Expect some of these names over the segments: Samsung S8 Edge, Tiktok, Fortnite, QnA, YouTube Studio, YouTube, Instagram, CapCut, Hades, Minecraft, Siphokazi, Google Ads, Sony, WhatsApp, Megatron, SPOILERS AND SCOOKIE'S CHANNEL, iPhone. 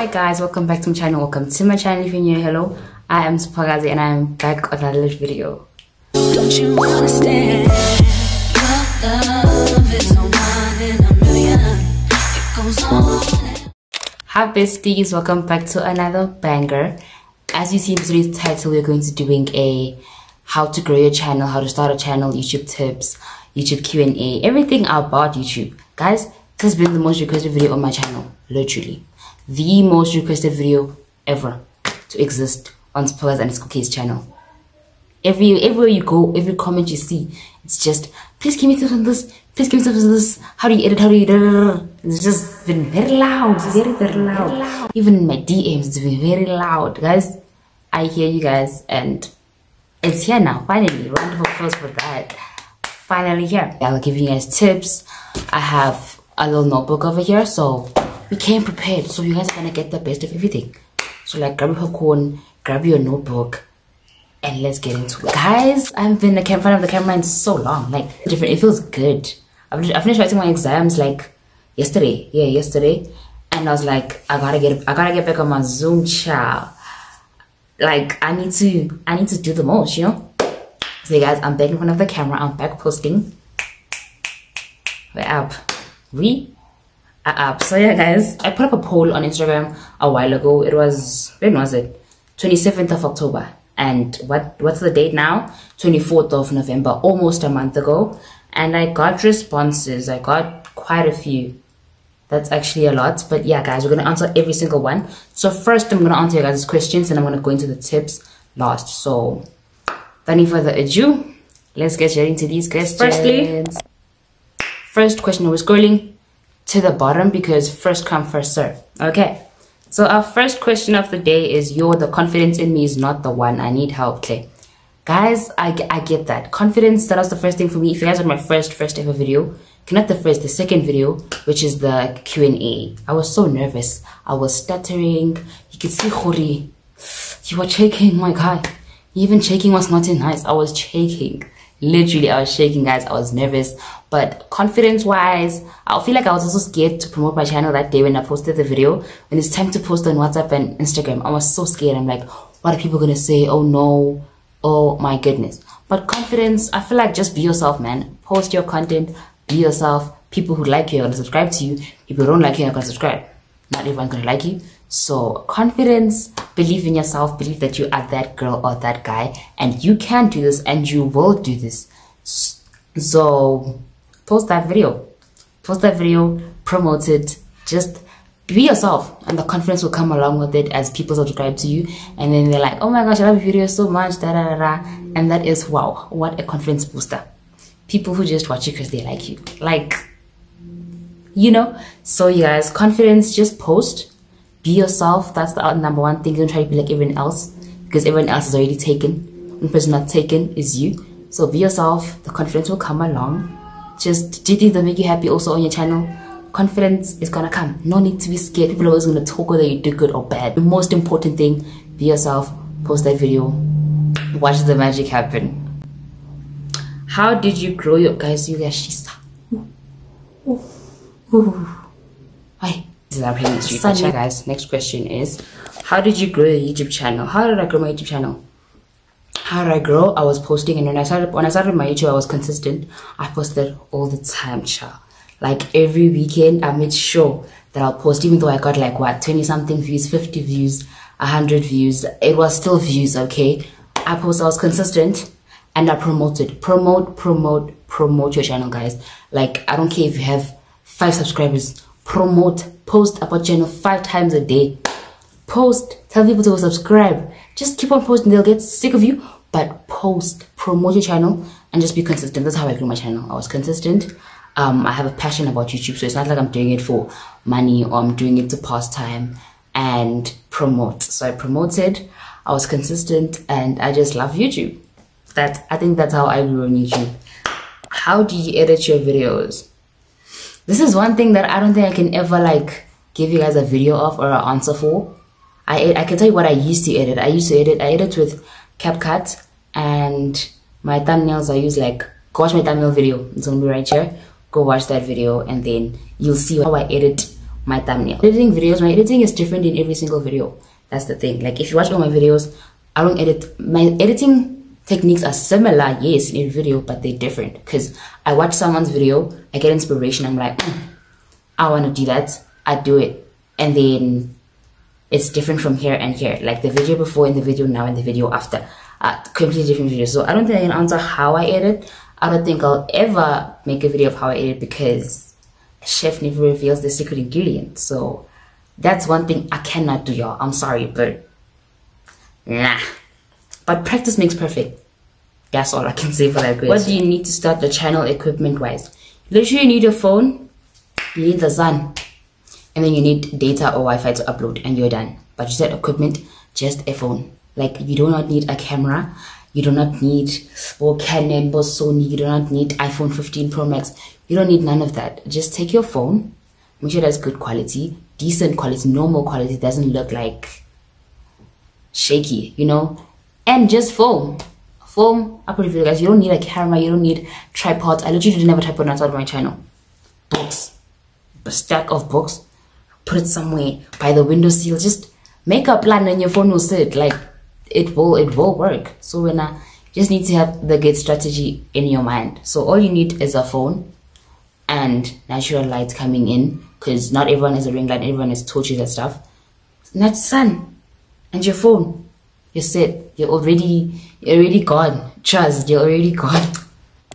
Hi guys, welcome back to my channel. Welcome to my channel if you're new. Hello, I am Siphokazi and I am back with another video. Don't you understand? Love is no one in a million. It goes on. Hi besties, welcome back to another banger. As you see in today's title, we're going to be doing a how to grow your channel, how to start a channel, YouTube tips, YouTube Q&A, everything about YouTube. Guys, this has been the most requested video on my channel, literally. The most requested video ever to exist on SPOILERS AND SCOOKIE'S channel. Everywhere you go, every comment you see, it's just, please give me tips on this, please give me tips on this, how do you edit, how do you edit? It's just been very loud, very, very loud. Even my DMs, it's been very loud. Guys, I hear you guys and it's here now, finally. Round of applause for that. Finally here. I'll give you guys tips. I have a little notebook over here, so we came prepared, so you guys are gonna get the best of everything. So like, grab your popcorn, grab your notebook, and let's get into it. Guys, I haven't been in front of the camera in so long. Like, different. It feels good. I finished writing my exams like yesterday. Yeah, yesterday. And I was like, I gotta get back on my Zoom chat. Like, I need to do the most, you know. So guys, I'm back in front of the camera. I'm back posting. We're up. So yeah guys, I put up a poll on Instagram a while ago. It was, when was it? 27th of October. And what's the date now? 24th of November, almost a month ago. And I got responses. I got quite a few. That's actually a lot. But yeah guys, we're going to answer every single one. So first I'm going to answer you guys' questions and I'm going to go into the tips last. So without any further ado, let's get right into these questions. Firstly, first question, we're scrolling to the bottom because first come, first serve. Okay, so our first question of the day is, yo, the confidence in me is not the one, I need help. Okay guys, I get that. Confidence, that was the first thing for me. If you guys watched my first ever video, not the first, the second video, which is the Q&A, I was so nervous, I was stuttering. You could see Khori, you were shaking. My god, even shaking was not nice. I was shaking. Literally, I was shaking, guys. I was nervous. But confidence-wise, I feel like I was also scared to promote my channel that day when I posted the video. When it's time to post on WhatsApp and Instagram, I was so scared. I'm like, what are people going to say? Oh, no. Oh, my goodness. But confidence, I feel like just be yourself, man. Post your content. Be yourself. People who like you are going to subscribe to you. People who don't like you are going to subscribe. Not everyone's going to like you. So confidence, believe in yourself, believe that you are that girl or that guy and you can do this and you will do this. So post that video, promote it, just be yourself and the confidence will come along with it as people subscribe to you and then they're like, oh my gosh, I love your video so much, da da da, and that is, wow, what a confidence booster. People who just watch you because they like you, like, you know. So you guys, confidence, just post. Be yourself. That's the number one thing. Don't try to be like everyone else because everyone else is already taken. The person not taken is you. So be yourself. The confidence will come along. Just do things that make you happy also on your channel. Confidence is gonna come. No need to be scared. People are always gonna talk whether you do good or bad. The most important thing, be yourself. Post that video. Watch the magic happen. How did you grow your guys? You guys, she's. Hi. Question, guys. Next question is, how did you grow your YouTube channel? How did I grow my YouTube channel? How did I grow? I was posting, and when I started my YouTube, I was consistent. I posted all the time, child. Like every weekend, I made sure that I'll post, even though I got like what 20-something views, 50 views, 100 views. It was still views, okay. I posted. I was consistent, and I promoted. Promote your channel, guys. Like I don't care if you have 5 subscribers. Promote, post about channel 5 times a day. Post, tell people to go subscribe. Just keep on posting, they'll get sick of you. But post, promote your channel, and just be consistent. That's how I grew my channel. I was consistent. I have a passion about YouTube, so it's not like I'm doing it for money or I'm doing it to pass time and promote. So I promoted, I was consistent, and I just love YouTube. I think that's how I grew on YouTube. How do you edit your videos? This is one thing that I don't think I can ever like give you guys a video of or an answer for. I can tell you what I used to edit. I edit with CapCut, and my thumbnails I use like, go watch my thumbnail video. It's gonna be right here. Go watch that video and then you'll see how I edit my thumbnail. Editing videos, my editing is different in every single video. That's the thing. Like if you watch all my videos, I don't edit. My editing techniques are similar, yes, in video, but they're different because I watch someone's video, I get inspiration, I'm like, I want to do that, I do it, and then it's different from here and here, like the video before and the video now and the video after are completely different videos. So I don't think I can answer how I edit. I don't think I'll ever make a video of how I edit because a chef never reveals the secret ingredient. So that's one thing I cannot do, y'all. I'm sorry, but nah. But practice makes perfect. That's all I can say for that question. What do you need to start the channel equipment-wise? Literally, you need your phone, you need the sun, and then you need data or Wi-Fi to upload, and you're done. But you said equipment, just a phone. Like, you do not need a camera. You do not need Canon or Sony. You do not need iPhone 15 Pro Max. You don't need none of that. Just take your phone. Make sure that's good quality, decent quality, normal quality. It doesn't look like shaky, you know? And just film. Film, I put it for you guys. You don't need a camera, you don't need tripods. I literally didn't have a tripod when I started my channel. Books. A stack of books. Put it somewhere by the window sill. Just make a plan and your phone will sit. Like it will work. So when I just need to have the good strategy in your mind. So all you need is a phone and natural light coming in. Because not everyone has a ring light, everyone has torches and stuff. Not sun. And your phone. You're set. You're already gone. Trust, you're already gone.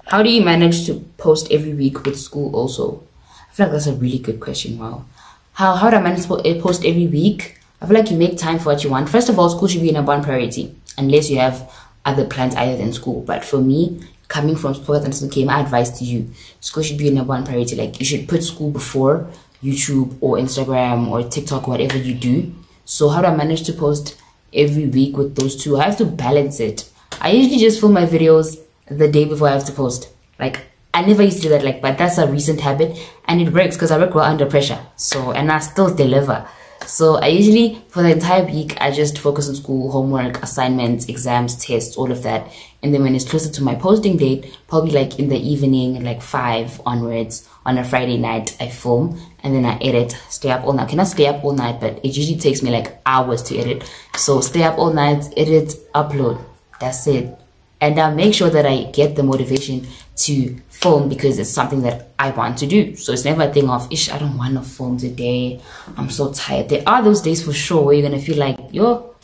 How do you manage to post every week with school also? I feel like that's a really good question. Wow. How do I manage to post every week? I feel like you make time for what you want. First of all, school should be in a bond priority. Unless you have other plans other than school. But for me, coming from sports and SPOILERS, my advice to you, school should be in a bond priority. Like you should put school before YouTube or Instagram or TikTok, whatever you do. So how do I manage to post every week with those two? I have to balance it. I usually just film my videos the day before I have to post. Like I never used to do that, like, but that's a recent habit and it works because I work well under pressure. So, and I still deliver. So I usually, for the entire week, I just focus on school, homework, assignments, exams, tests, all of that. And then when it's closer to my posting date, probably like in the evening, like 5 onwards, on a Friday night, I film and then I edit, stay up all night. I cannot stay up all night, but it usually takes me like hours to edit. So stay up all night, edit, upload. That's it. And I make sure that I get the motivation to film because it's something that I want to do. So it's never a thing of, ish, I don't want to film today. I'm so tired. There are those days for sure where you're going to feel like, yo,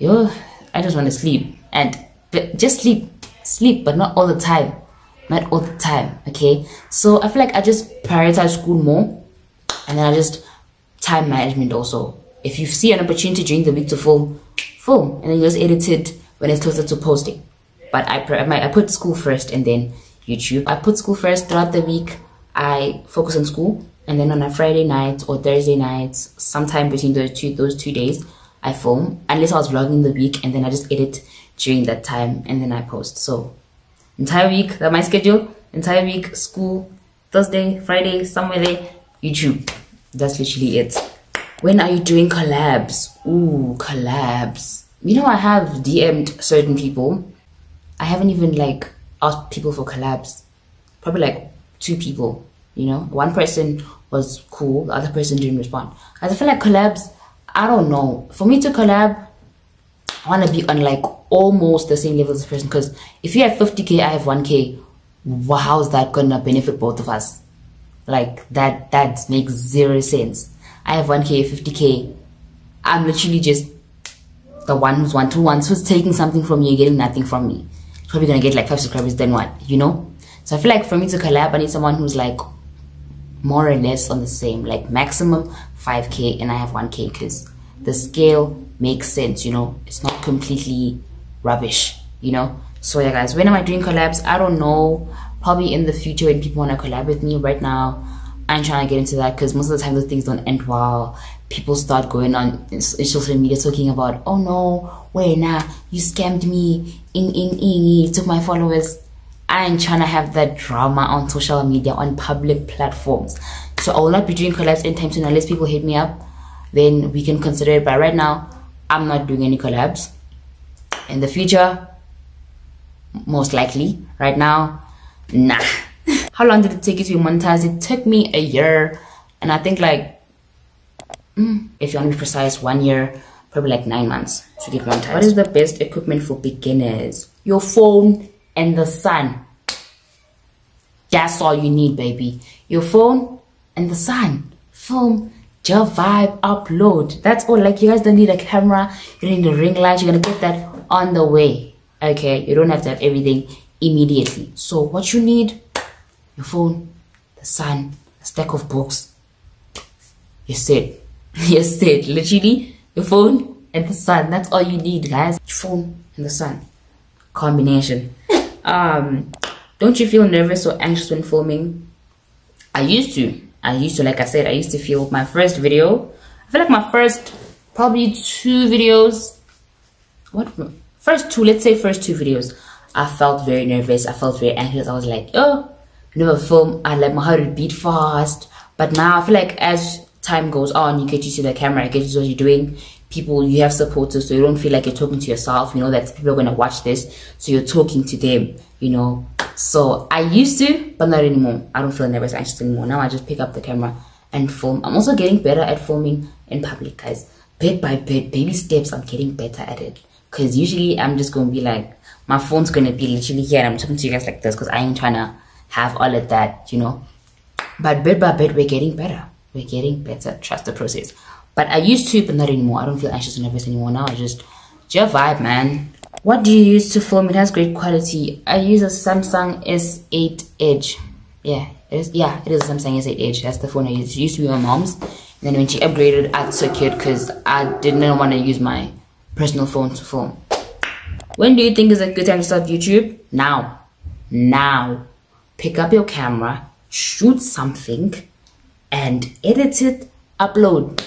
I just want to sleep. But just sleep, but not all the time. Not all the time, okay? So I feel like I just prioritize school more. And then I just time management also. If you see an opportunity during the week to film, film. And then you just edit it when it's closer to posting. But I put school first and then YouTube. I put school first throughout the week. I focus on school. And then on a Friday night or Thursday night, sometime between those two days, I film. Unless I was vlogging the week and then I just edit during that time and then I post. So entire week, that's my schedule. Entire week, school, Thursday, Friday, somewhere there, YouTube. That's literally it. When are you doing collabs? Ooh, collabs. You know, I have DM'd certain people. I haven't even like asked people for collabs. Probably like 2 people, you know. One person was cool, the other person didn't respond. I feel like collabs, I don't know. For me to collab, I want to be on like almost the same level as this person. Because if you have 50K, I have 1K, how's that going to benefit both of us? Like that makes zero sense. I have 1K, 50K. I'm literally just the one who's who's taking something from you, getting nothing from me. Probably gonna get like 5 subscribers, then what, you know? So I feel like for me to collab, I need someone who's like more or less on the same, like maximum 5K and I have 1K because the scale makes sense, you know? It's not completely rubbish, you know? So yeah guys, when am I doing collabs? I don't know, probably in the future when people wanna collab with me. Right now, I ain't trying to get into that because most of the time those things don't end well. People start going on social media talking about, oh no, wait, nah, you scammed me, you took my followers. I ain't trying to have that drama on social media, on public platforms. So I will not be doing collabs anytime soon unless people hit me up. Then we can consider it. But right now, I'm not doing any collabs. In the future, most likely. Right now, nah. How long did it take you to monetize? It took me a year. And I think like If you want to be precise, 1 year, probably like 9 months to get monetized. What is the best equipment for beginners? Your phone and the sun. That's all you need, baby. Your phone and the sun. Film, just vibe, upload. That's all. Like, you guys don't need a camera. You don't need a ring light. You're going to get that on the way. Okay? You don't have to have everything immediately. So what you need, your phone, the sun, a stack of books. You're set. Literally, your phone and the sun. That's all you need, guys. Your phone and the sun. Combination. Don't you feel nervous or anxious when filming? I used to, like I said, I used to feel my first video. I feel like my first probably two videos. What? First two, let's say first two videos. I felt very nervous. I felt very anxious. I was like, oh, never film. I like my heart would beat fast. But now I feel like as time goes on, you get used to the camera, you get used to what you're doing. People, you have supporters, so you don't feel like you're talking to yourself. You know that people are going to watch this, so you're talking to them, you know. So I used to, but not anymore. I don't feel nervous, anxious anymore. Now I just pick up the camera and film. I'm also getting better at filming in public, guys. Bit by bit, baby steps, I'm getting better at it. Because usually I'm just going to be like, my phone's going to be literally here and I'm talking to you guys like this because I ain't trying to have all of that, you know. But bit by bit, we're getting better. We're getting better. Trust the process. But I used to, but not anymore. I don't feel anxious or nervous anymore. Now I just vibe, man. What do you use to film? It has great quality. I use a Samsung S8 Edge. Yeah, it is a Samsung S8 Edge. That's the phone I used. It used to be my mom's. And then when she upgraded, I took it because I didn't want to use my personal phone to film. When do you think is a good time to start YouTube? Now. Now. Pick up your camera, shoot something, and edit it, upload.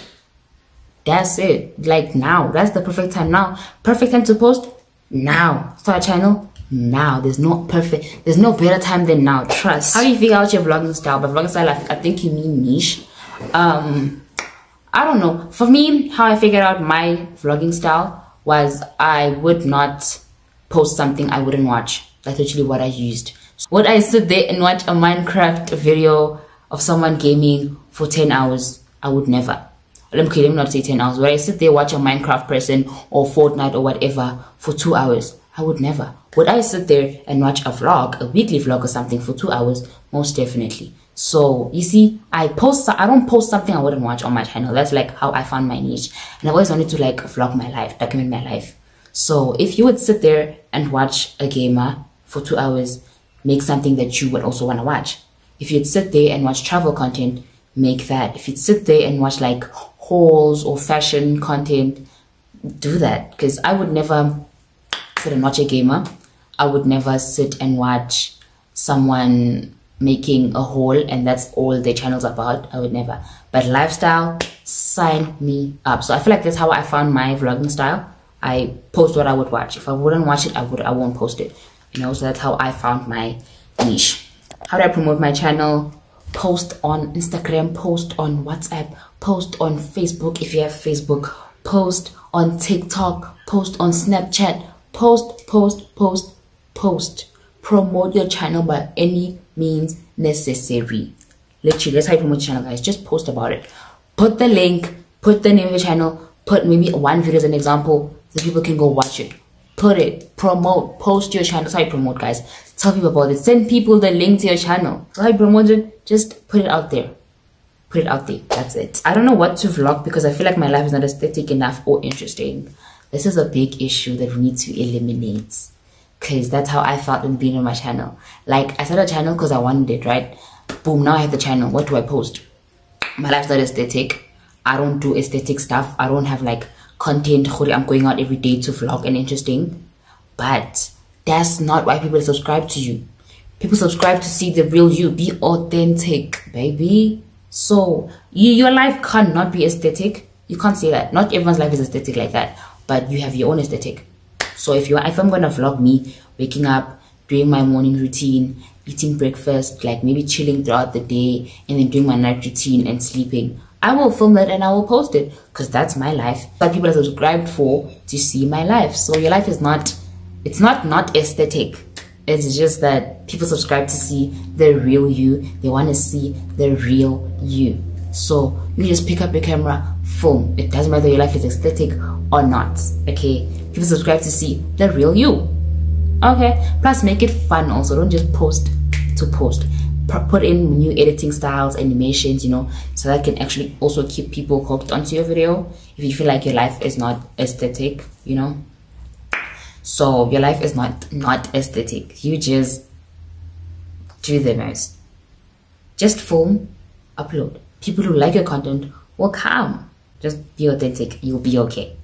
That's it. Like now. That's the perfect time now. Perfect time to post? Now. Start a channel? Now. There's no better time than now. Trust. How do you figure out your vlogging style? By vlogging style, I think you mean niche. I don't know. For me, how I figured out my vlogging style was I would not post something I wouldn't watch. That's literally what I used. So would I sit there and watch a Minecraft video of someone gaming for 10 hours? I would never. Let me not say 10 hours. Where I sit there watch a Minecraft person or Fortnite or whatever for 2 hours, I would never. Would I sit there and watch a vlog, a weekly vlog or something for 2 hours? Most definitely. So, you see, I don't post something I wouldn't watch on my channel. That's like how I found my niche. And I always wanted to like vlog my life, document my life. So, if you would sit there and watch a gamer for 2 hours, make something that you would also want to watch. If you'd sit there and watch travel content, make that. If you'd sit there and watch like hauls or fashion content, do that. Because I would never sit and watch a gamer. I would never sit and watch someone making a haul and that's all their channel's about. I would never. But lifestyle, sign me up. So I feel like that's how I found my vlogging style. I post what I would watch. If I wouldn't watch it, I won't post it, you know. So that's how I found my niche. How do I promote my channel? Post on Instagram, post on WhatsApp, post on Facebook if you have Facebook, post on TikTok, post on Snapchat, post. Promote your channel by any means necessary. Literally, that's how you promote your channel, guys. Just post about it. Put the link, put the name of your channel, put maybe one video as an example so people can go watch it. Put it, promote, post your channel. That's how you promote, guys. Tell people about it. Send people the link to your channel. That's how you promote it. Just put it out there. Put it out there. That's it. I don't know what to vlog because I feel like my life is not aesthetic enough or interesting. This is a big issue that we need to eliminate. Because that's how I felt when being on my channel. Like, I started a channel because I wanted it, right? Boom, now I have the channel. What do I post? My life's not aesthetic. I don't do aesthetic stuff. I don't have like content. I'm going out every day to vlog and interesting. But that's not why people subscribe to you. People subscribe to see the real you. Be authentic, baby. So, your life can't not be aesthetic. You can't say that. Not everyone's life is aesthetic like that. But you have your own aesthetic. So if I'm going to vlog me waking up, doing my morning routine, eating breakfast, like maybe chilling throughout the day, and then doing my night routine and sleeping, I will film that and I will post it. Because that's my life. But people are subscribed for to see my life. So your life is not, it's not aesthetic. It's just that people subscribe to see the real you. They want to see the real you. So you just pick up your camera, film. It doesn't matter your life is aesthetic or not. Okay, people subscribe to see the real you. Okay, plus make it fun also. Don't just post to post. Put in new editing styles, animations, you know, so that can actually also keep people hooked onto your video. If you feel like your life is not aesthetic, you know, so your life is not aesthetic, you just do the most. Just film, upload. People who like your content will come. Just be authentic, you'll be okay.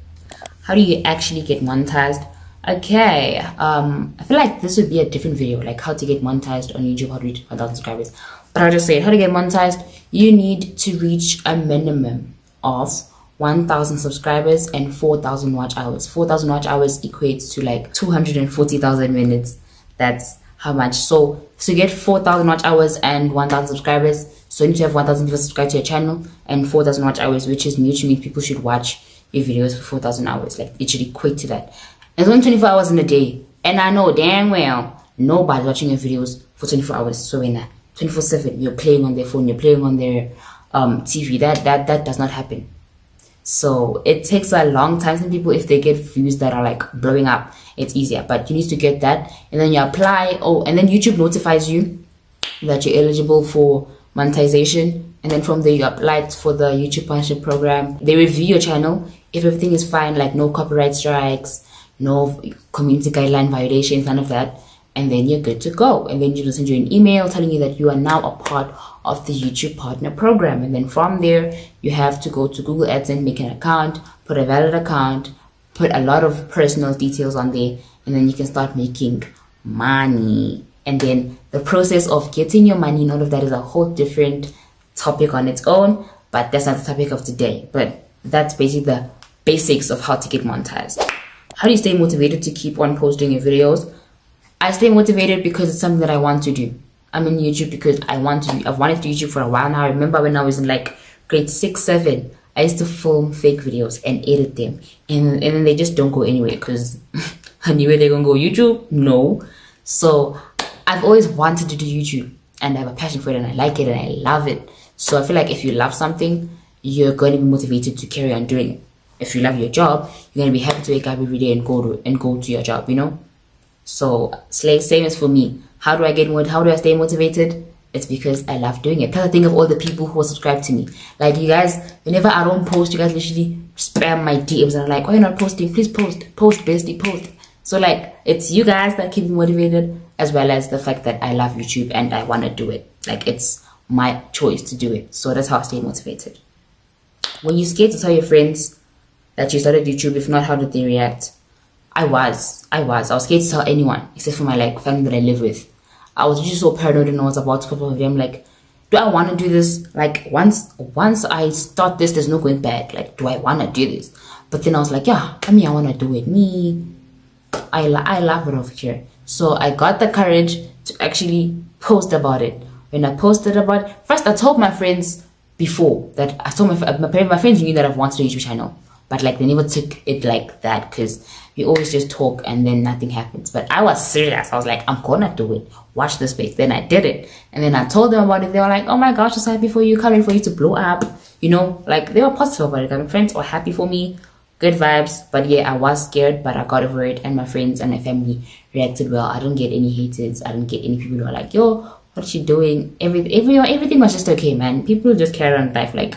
How do you actually get monetized? Okay, I feel like this would be a different video, like how to get monetized on YouTube, how to reach 1,000 subscribers. But I'll just say it, how to get monetized, you need to reach a minimum of 1,000 subscribers and 4,000 watch hours. 4,000 watch hours equates to like 240,000 minutes. That's how much. So to get 4,000 watch hours and 1,000 subscribers, so you need to have 1,000 people subscribe to your channel and 4,000 watch hours, which is mutually people should watch your videos for 4,000 hours. Like it should equate to that. It's only 24 hours in a day, and I know damn well nobody's watching your videos for 24 hours. So in that 24/7, you're playing on their phone, you're playing on their TV. That does not happen. So it takes a long time. Some people, if they get views that are like blowing up, it's easier. But you need to get that, and then you apply. Oh, and then YouTube notifies you that you're eligible for monetization, and then from there you applied for the YouTube Partnership Program. They review your channel. If everything is fine, like no copyright strikes, no community guideline violations, none of that, and then you're good to go. And then you'll send you an email telling you that you are now a part of the YouTube Partner Program. And then from there, you have to go to Google Ads and make an account, put a valid account, put a lot of personal details on there, and then you can start making money. And then the process of getting your money and all of that is a whole different topic on its own, but that's not the topic of today. But that's basically the basics of how to get monetized. How do you stay motivated to keep on posting your videos? I stay motivated because it's something that I want to do. I'm in YouTube because I want to do. I've wanted to YouTube for a while now. I remember when I was in like grade 6, 7, I used to film fake videos and edit them. And then they just don't go anywhere because I knew where they're going to go. YouTube? No. So I've always wanted to do YouTube and I have a passion for it and I like it and I love it. So I feel like if you love something, you're going to be motivated to carry on doing it. If you love your job, you're going to be happy to wake up every day and go to your job, you know? So, same as for me. How do I get motivated? How do I stay motivated? It's because I love doing it. Because I think of all the people who are subscribed to me. Like, you guys, whenever I don't post, you guys literally spam my DMs. And I'm like, why are you not posting? Please post. Post, basically post. So, like, it's you guys that keep me motivated, as well as the fact that I love YouTube and I want to do it. Like, it's my choice to do it. So, that's how I stay motivated. When you're scared to tell your friends that you started YouTube, if not, how did they react? I was scared to tell anyone, except for my like family that I live with. I was just so paranoid when I was about to pop up with them, like, do I want to do this? Like, once I start this, there's no going back. Like, do I want to do this? But then I was like, yeah, I mean, I want to do it. I love it over here. So I got the courage to actually post about it. When I posted about it, first I told my friends before that I told my friends knew that I've wanted a YouTube channel. But like they never took it like that because we always just talk and then nothing happens. But I was serious. I was like, I'm gonna do it. Watch this space. Then I did it. And then I told them about it. They were like, oh my gosh, I'm so happy for you. Coming for you to blow up. You know, like they were positive about it. My friends were happy for me. Good vibes. But yeah, I was scared, but I got over it. And my friends and my family reacted well. I don't get any haters. I don't get any people who are like, yo, what is she doing? Everything was just okay, man. People just carry on life like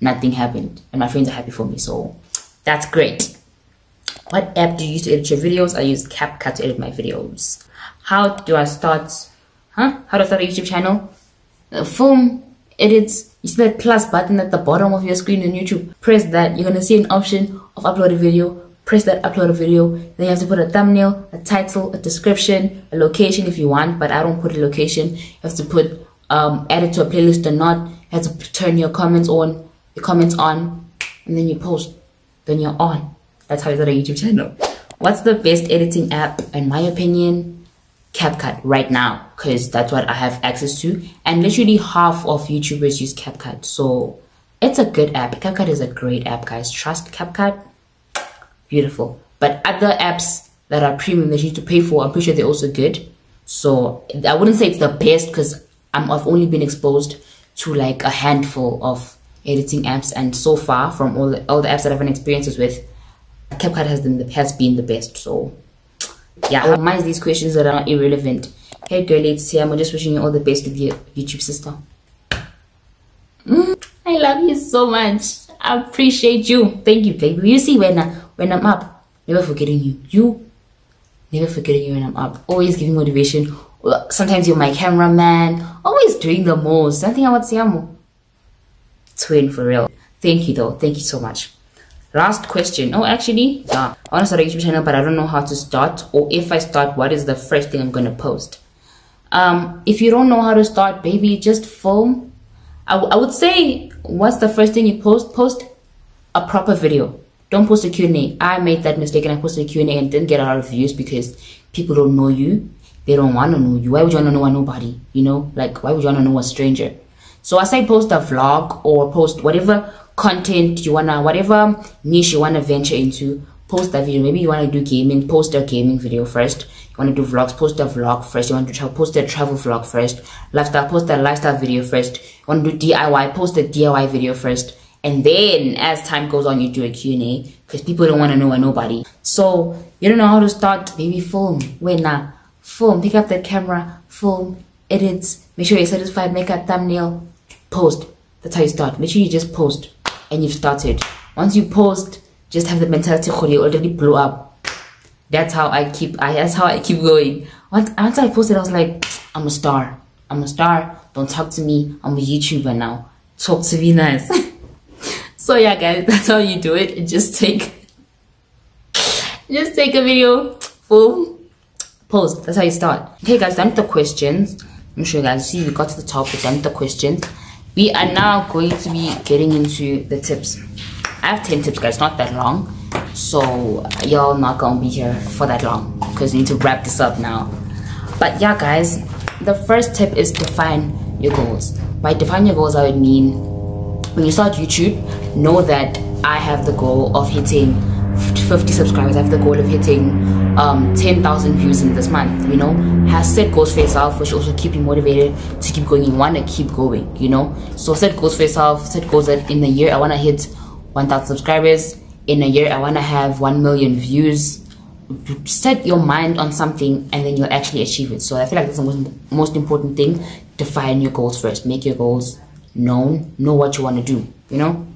nothing happened. And my friends are happy for me. So that's great. What app do you use to edit your videos? I use CapCut to edit my videos. How do I start? How do I start a YouTube channel? Film, edits. You see that plus button at the bottom of your screen on YouTube? Press that. You're gonna see an option of upload a video. Press that, upload a video. Then you have to put a thumbnail, a title, a description, a location if you want. But I don't put a location. You have to put add it to a playlist or not. You have to turn your comments on. And then you post. Then you're on. That's how you start a YouTube channel. What's the best editing app? In my opinion, CapCut right now, because that's what I have access to. And literally half of YouTubers use CapCut. So it's a good app. CapCut is a great app, guys. Trust CapCut. Beautiful. But other apps that are premium that you need to pay for, I'm pretty sure they're also good. So I wouldn't say it's the best because I've only been exposed to like a handful of editing apps, and so far from all the apps that I've had experiences with, CapCut has been the best. So yeah, I'll minus these questions that are irrelevant. Hey girlie, it's here. I'm just wishing you all the best with your YouTube sister. I love you so much. I appreciate you. Thank you, baby. You see, when I'm up, never forgetting you. Never forgetting you when I'm up. Always giving motivation. Sometimes you're my cameraman. Always doing the most. Nothing about Siamo. Twin, for real. Thank you, though. Thank you so much. Last question. Oh, actually, I want to start a YouTube channel, but I don't know how to start. Or if I start, what is the first thing I'm going to post? If you don't know how to start, baby, just film. I would say, what's the first thing you post? Post a proper video. Don't post a Q&A. I made that mistake and I posted a Q&A and didn't get a lot of views because people don't know you. They don't want to know you. Why would you want to know a nobody? You know, like, why would you want to know a stranger? So I say post a vlog or post whatever content you want to, whatever niche you want to venture into, post that video. Maybe you want to do gaming, post a gaming video first. You want to do vlogs, post a vlog first. You want to post a travel vlog first. Lifestyle, post a lifestyle video first. You want to do DIY, post a DIY video first. And then as time goes on, you do a Q&A because people don't want to know a nobody. So you don't know how to start, maybe film. Wait, nah. Film, pick up the camera, film, edit, make sure you're satisfied, make a thumbnail, post. That's how you start. Make sure you just post and you've started. Once you post, just have the mentality you already blew up. That's how I keep going. Once I posted, I was like, I'm a star. I'm a star. Don't talk to me. I'm a YouTuber now. Talk to me nice. So yeah, guys, that's how you do it. Just take a video, film, post. That's how you start. Okay guys, done with the questions. I'm sure you guys see we got to the top, we've done with the questions. We are now going to be getting into the tips. I have 10 tips, guys, not that long. So y'all not gonna be here for that long because we need to wrap this up now. But yeah guys, the first tip is define your goals. By define your goals, I would mean when you start YouTube, know that I have the goal of hitting 50 subscribers. I have the goal of hitting 10,000 views in this month. You know, have set goals for yourself, which also keep you motivated to keep going. You want to keep going, you know. So set goals for yourself. Set goals that in a year I want to hit 1,000 subscribers. In a year I want to have 1 million views. Set your mind on something and then you'll actually achieve it. So I feel like that's the most important thing. Define your goals first. Make your goals known. Know what you want to do, you know.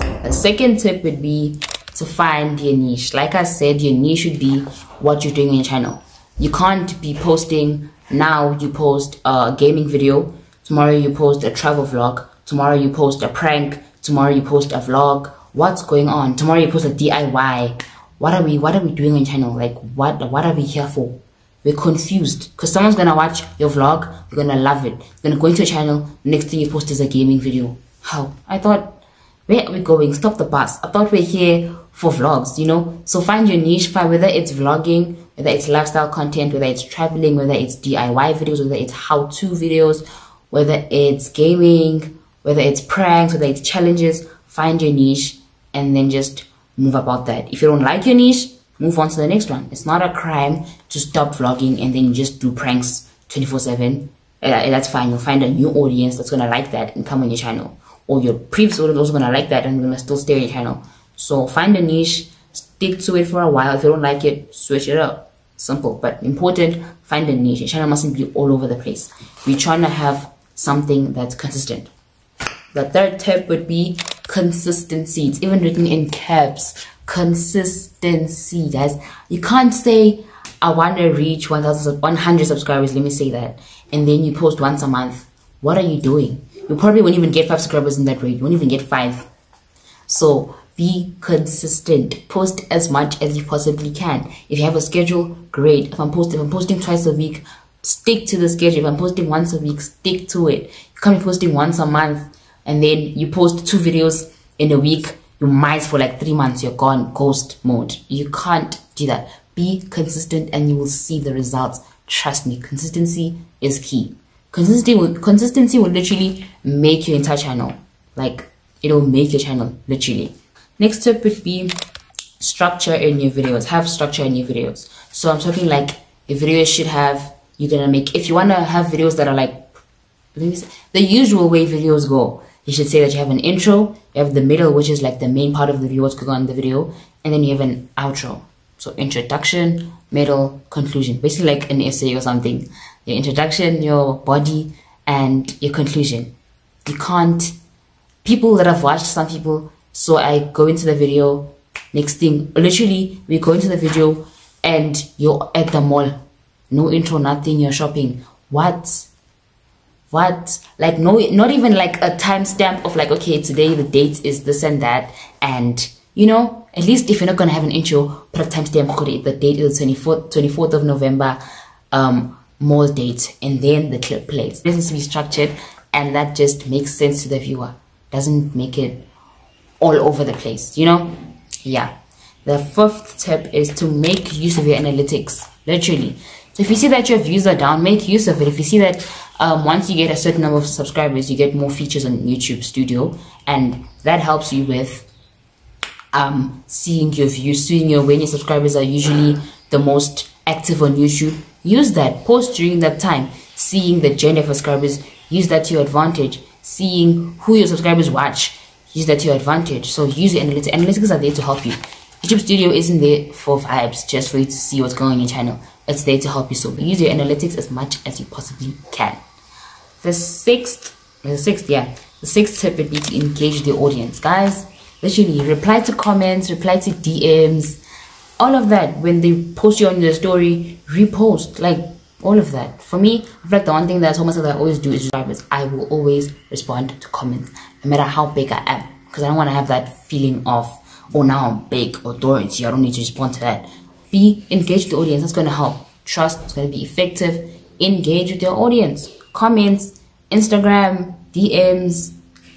A second tip would be to find your niche. Like I said, your niche should be what you're doing on your channel. You can't be posting, now you post a gaming video, tomorrow you post a travel vlog, tomorrow you post a prank, tomorrow you post a vlog. What's going on? Tomorrow you post a DIY. What are we doing on your channel? Like what are we here for? We're confused because someone's gonna watch your vlog, they're gonna love it, they're gonna go into your channel, next thing you post is a gaming video. How? I thought, where are we going? Stop the bus. I thought we're here for vlogs, you know. So find your niche, whether it's vlogging, whether it's lifestyle content, whether it's traveling, whether it's DIY videos, whether it's how-to videos, whether it's gaming, whether it's pranks, whether it's challenges. Find your niche and then just move about that. If you don't like your niche, move on to the next one. It's not a crime to stop vlogging and then just do pranks 24/7. That's fine. You'll find a new audience that's gonna like that and come on your channel, or your previous audience also gonna like that and gonna still stay on your channel. So find a niche, stick to it for a while. If you don't like it, switch it up. Simple, but important, find a niche. Your channel mustn't be all over the place. We're trying to have something that's consistent. The third tip would be consistency. It's even written in caps. Consistency, guys. You can't say, I want to reach 100 subscribers, let me say that, and then you post once a month. What are you doing? You probably won't even get 5 subscribers in that rate. You won't even get 5. So be consistent. Post as much as you possibly can. If you have a schedule, great. If I'm posting twice a week, stick to the schedule. If I'm posting once a week, stick to it. You can't be posting once a month and then you post 2 videos in a week. You mice for like 3 months. You're gone, ghost mode. You can't do that. Be consistent and you will see the results. Trust me, consistency is key. Consistency will literally make your entire channel. Like, it'll make your channel, literally. Next tip would be structure in your videos. Have structure in your videos. So I'm talking like your videos should have, you're gonna make, if you wanna have videos that are like, the usual way videos go. you should say that you have an intro, you have the middle, which is like the main part of the viewers click on the video, and then you have an outro. So introduction, middle, conclusion. Basically like an essay or something. Your introduction, your body, and your conclusion. You can't... People that have watched, some people, so I go into the video, next thing, literally, we go into the video and you're at the mall. No intro, nothing, you're shopping. What? Like, no, not even like a timestamp of like, okay, today the date is this and that. And, you know, at least if you're not going to have an intro, put a timestamp, the date is the 24th of November, mall date, and then the clip plays. This needs to be structured, and that just makes sense to the viewer. Doesn't make it all over the place, you know? Yeah. The fifth tip is to make use of your analytics, literally. So if you see that your views are down, make use of it. If you see that once you get a certain number of subscribers, you get more features on YouTube Studio, and that helps you with seeing your views, seeing your when your subscribers are usually the most active on YouTube. Use that. Post during that time. Seeing the journey of subscribers, use that to your advantage. Seeing who your subscribers watch, use that to your advantage. So use your analytics. Analytics are there to help you. YouTube Studio isn't there for vibes, just for you to see what's going on your channel. It's there to help you. So use your analytics as much as you possibly can. The sixth tip would be to engage the audience. Guys, literally reply to comments, reply to DMs, all of that. When they post you on their story, repost, like all of that. For me, I feel like the one thing that I told myself that I always do is I will always respond to comments, no matter how big I am, because I don't want to have that feeling of, oh, now I'm big authority, I don't need to respond to that. Engage the audience. That's going to help. Trust. It's going to be effective. Engage with your audience. Comments, Instagram, DMs,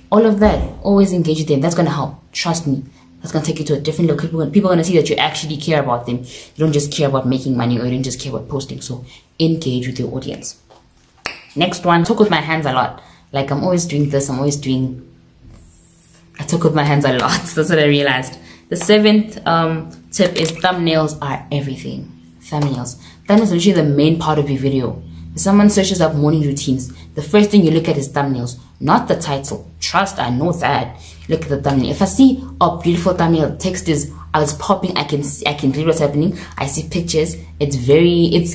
all of that. Always engage with them. That's going to help. Trust me. That's going to take you to a different level. People are going to see that you actually care about them. You don't just care about making money, or you don't just care about posting. So engage with your audience. Next one. Talk with my hands a lot. Like, I'm always doing this. I talk with my hands a lot. That's what I realized. The seventh tip is thumbnails are everything. Thumbnails. Thumbnails are usually the main part of your video. If someone searches up morning routines, the first thing you look at is thumbnails, not the title. Trust, I know that. Look at the thumbnail. If I see a beautiful thumbnail, text is, I was popping, I can read what's happening. I see pictures. It's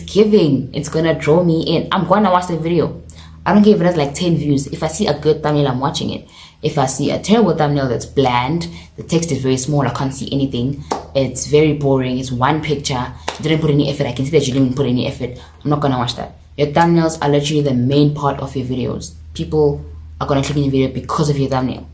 giving. It's gonna draw me in. I'm gonna watch the video. I don't care if it has like 10 views. If I see a good thumbnail, I'm watching it. If I see a terrible thumbnail that's bland, the text is very small, I can't see anything, it's very boring, it's one picture, you didn't put any effort, I can see that you didn't put any effort, I'm not gonna watch that. Your thumbnails are literally the main part of your videos. People are gonna click on your video because of your thumbnail.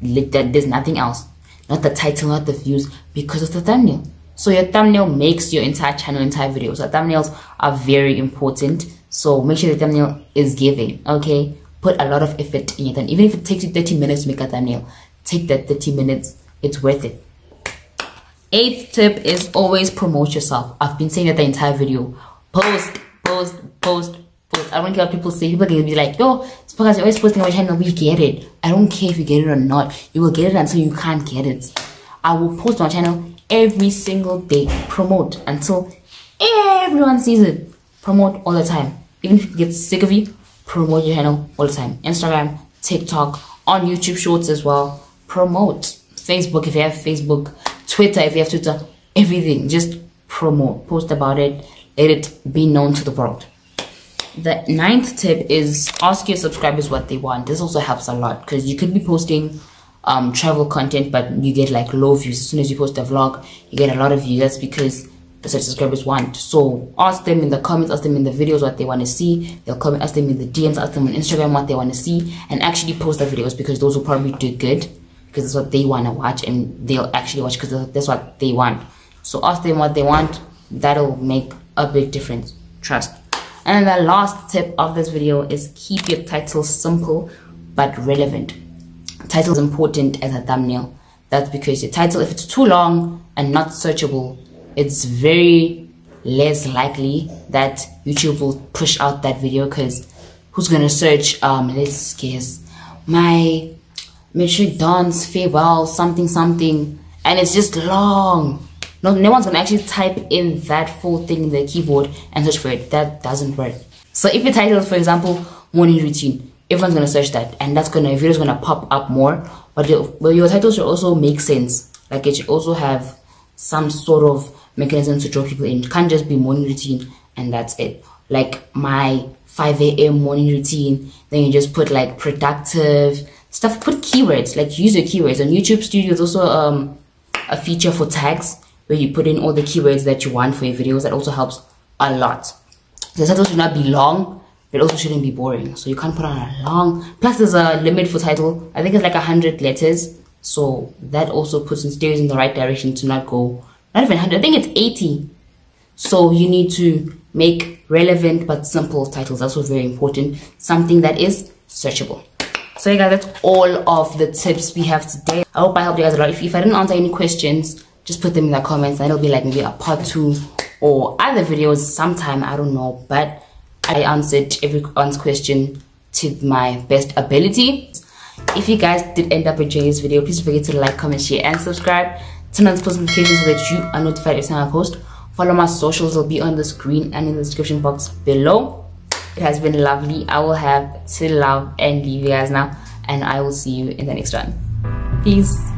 There's nothing else. Not the title, not the views, because of the thumbnail. So your thumbnail makes your entire channel, entire video. So thumbnails are very important. So make sure the thumbnail is giving, okay? Put a lot of effort in it, and even if it takes you 30 minutes to make a thumbnail, take that 30 minutes, it's worth it. Eighth tip is always promote yourself. I've been saying that the entire video. Post. I don't care what people say. People can be like, yo, Siphokazi, you're always posting on my channel, we get it. I don't care if you get it or not. You will get it until you can't get it. I will post on my channel every single day. Promote until everyone sees it. Promote all the time. Even if you get sick of it, promote your channel all the time. Instagram, TikTok, on YouTube Shorts as well. Promote. Facebook if you have Facebook. Twitter if you have Twitter. Everything. Just promote. Post about it. Let it be known to the world. The ninth tip is ask your subscribers what they want. This also helps a lot, because you could be posting travel content, but you get like low views. As soon as you post a vlog, you get a lot of views. That's because such subscribers want. So ask them in the comments, ask them in the videos what they want to see. They'll comment, ask them in the DMs, ask them on Instagram what they want to see, and actually post the videos, because those will probably do good, because that's what they want to watch, and they'll actually watch because that's what they want. So ask them what they want. That'll make a big difference. Trust. And the last tip of this video is keep your title simple but relevant. Title is important as a thumbnail. That's because your title, if it's too long and not searchable, it's very less likely that YouTube will push out that video, because who's gonna search, let's guess, my matric dance farewell something, and it's just long. No one's gonna actually type in that full thing in the keyboard and search for it. That doesn't work. So if your title is, for example, morning routine, everyone's gonna search that, and that's gonna, your video's gonna pop up more. But your title should also make sense. Like, it should also have some sort of mechanism to draw people in. It can't just be morning routine and that's it. Like my 5 a.m. morning routine, then you just put like productive stuff. Put keywords, like use your keywords. On YouTube Studio is also a feature for tags where you put in all the keywords that you want for your videos. That also helps a lot. The title should not be long, but it also shouldn't be boring. So you can't put on a long, plus there's a limit for title. I think it's like 100 letters. So that also puts steers in the right direction to not go, not even 100, I think it's 80. So you need to make relevant but simple titles. That's also very important. Something that is searchable. So yeah, guys, that's all of the tips we have today. I hope I helped you guys a lot. If I didn't answer any questions, just put them in the comments. That'll be like maybe a part 2 or other videos sometime, I don't know. But I answered everyone's question to my best ability. If you guys did end up enjoying this video, please forget to like, comment, share, and subscribe. Turn on the post notifications so that you are notified every time I post. Follow my socials, will be on the screen and in the description box below. It has been lovely. I will have to love and leave you guys now, and I will see you in the next one. Peace.